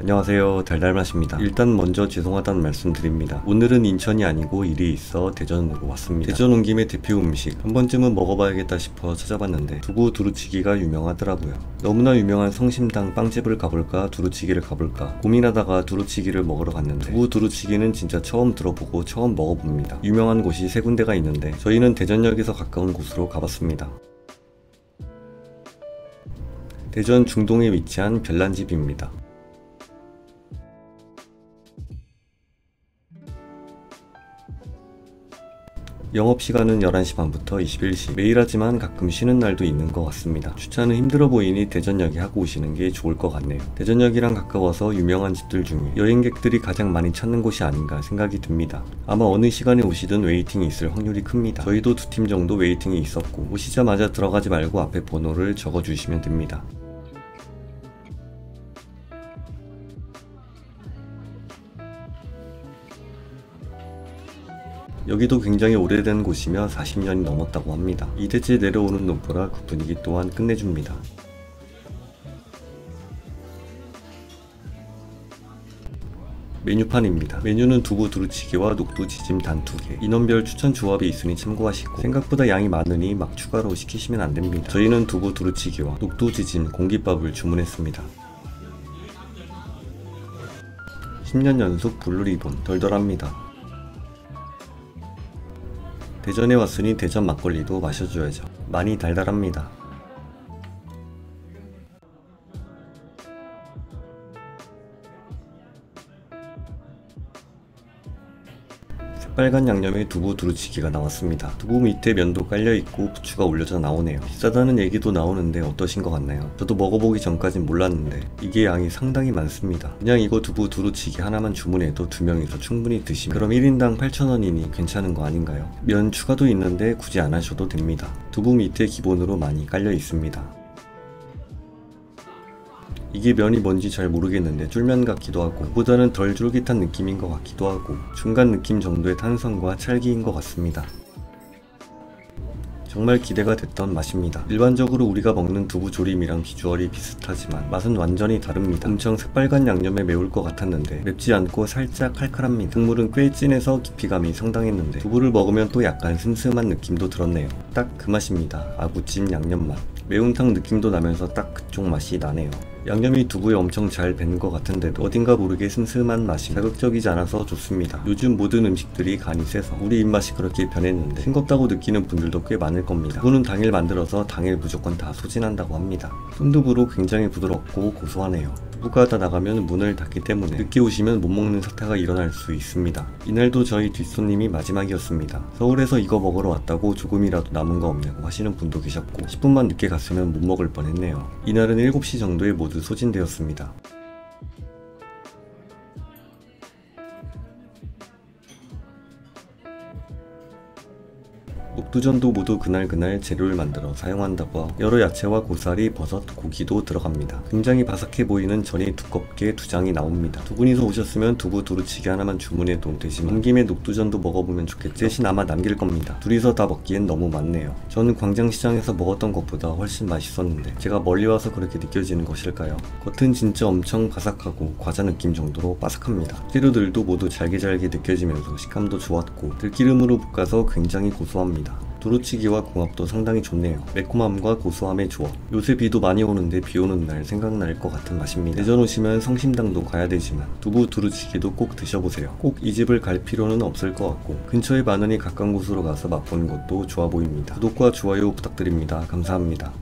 안녕하세요, 달달맛입니다. 일단 먼저 죄송하다는 말씀드립니다. 오늘은 인천이 아니고 일이 있어 대전으로 왔습니다. 대전 온 김에 대표 음식 한 번쯤은 먹어봐야겠다 싶어 찾아봤는데 두부 두루치기가 유명하더라고요. 너무나 유명한 성심당 빵집을 가볼까 두루치기를 가볼까 고민하다가 두루치기를 먹으러 갔는데 두부 두루치기는 진짜 처음 들어보고 처음 먹어봅니다. 유명한 곳이 세 군데가 있는데 저희는 대전역에서 가까운 곳으로 가봤습니다. 대전 중동에 위치한 별난집입니다. 영업시간은 11시 반부터 21시, 매일 하지만 가끔 쉬는 날도 있는 것 같습니다. 주차는 힘들어 보이니 대전역에 하고 오시는 게 좋을 것 같네요. 대전역이랑 가까워서 유명한 집들 중에 여행객들이 가장 많이 찾는 곳이 아닌가 생각이 듭니다. 아마 어느 시간에 오시든 웨이팅이 있을 확률이 큽니다. 저희도 2팀 정도 웨이팅이 있었고 오시자마자 들어가지 말고 앞에 번호를 적어주시면 됩니다. 여기도 굉장히 오래된 곳이며 40년이 넘었다고 합니다. 이대째 내려오는 눈보라 그 분위기 또한 끝내줍니다. 메뉴판입니다. 메뉴는 두부 두루치기와 녹두지짐 단 2개, 인원별 추천 조합이 있으니 참고하시고 생각보다 양이 많으니 막 추가로 시키시면 안됩니다. 저희는 두부 두루치기와 녹두지짐 공깃밥을 주문했습니다. 10년 연속 블루리본 덜덜합니다. 대전에 왔으니 대전 막걸리도 마셔줘야죠. 많이 달달합니다. 새빨간 양념에 두부 두루치기가 나왔습니다. 두부 밑에 면도 깔려있고 부추가 올려져 나오네요. 비싸다는 얘기도 나오는데 어떠신 것 같나요? 저도 먹어보기 전까진 몰랐는데 이게 양이 상당히 많습니다. 그냥 이거 두부 두루치기 하나만 주문해도 2명이서 충분히 드시면 그럼 1인당 8,000원이니 괜찮은 거 아닌가요? 면 추가도 있는데 굳이 안 하셔도 됩니다. 두부 밑에 기본으로 많이 깔려있습니다. 이게 면이 뭔지 잘 모르겠는데 쫄면 같기도 하고 그보다는 덜 쫄깃한 느낌인 것 같기도 하고 중간 느낌 정도의 탄성과 찰기인 것 같습니다. 정말 기대가 됐던 맛입니다. 일반적으로 우리가 먹는 두부조림이랑 비주얼이 비슷하지만 맛은 완전히 다릅니다. 엄청 새빨간 양념에 매울 것 같았는데 맵지 않고 살짝 칼칼합니다. 국물은 꽤 진해서 깊이감이 상당했는데 두부를 먹으면 또 약간 슴슴한 느낌도 들었네요. 딱 그 맛입니다. 아구찜 양념맛. 매운탕 느낌도 나면서 딱 그쪽 맛이 나네요. 양념이 두부에 엄청 잘 밴 것 같은데도 어딘가 모르게 슴슴한 맛이 자극적이지 않아서 좋습니다. 요즘 모든 음식들이 간이 세서 우리 입맛이 그렇게 변했는데 싱겁다고 느끼는 분들도 꽤 많을 겁니다. 두부는 당일 만들어서 당일 무조건 다 소진한다고 합니다. 순두부로 굉장히 부드럽고 고소하네요. 두부가 다 나가면 문을 닫기 때문에 늦게 오시면 못 먹는 사태가 일어날 수 있습니다. 이날도 저희 뒷손님이 마지막이었습니다. 서울에서 이거 먹으러 왔다고 조금이라도 남은 거 없냐고 하시는 분도 계셨고 10분만 늦게 갔으면 못 먹을 뻔했네요. 이날은 7시 정도에 모두 소진되었습니다. 녹두전도 모두 그날그날 재료를 만들어 사용한다고 하고 여러 야채와 고사리, 버섯, 고기도 들어갑니다. 굉장히 바삭해 보이는 전이 두껍게 2장이 나옵니다. 두 분이서 오셨으면 두부 두루치기 하나만 주문해도 되지만 온 김에 녹두전도 먹어보면 좋겠죠? 셋이 남아 남길 겁니다. 둘이서 다 먹기엔 너무 많네요. 저는 광장시장에서 먹었던 것보다 훨씬 맛있었는데 제가 멀리 와서 그렇게 느껴지는 것일까요? 겉은 진짜 엄청 바삭하고 과자 느낌 정도로 바삭합니다. 재료들도 모두 잘게잘게 느껴지면서 식감도 좋았고 들기름으로 볶아서 굉장히 고소합니다. 두루치기와 궁합도 상당히 좋네요. 매콤함과 고소함의 조합. 요새 비도 많이 오는데 비 오는 날 생각날 것 같은 맛입니다. 대전 오시면 성심당도 가야 되지만 두부 두루치기도 꼭 드셔보세요. 꼭 이 집을 갈 필요는 없을 것 같고 근처에 많으니 가까운 곳으로 가서 맛보는 것도 좋아 보입니다. 구독과 좋아요 부탁드립니다. 감사합니다.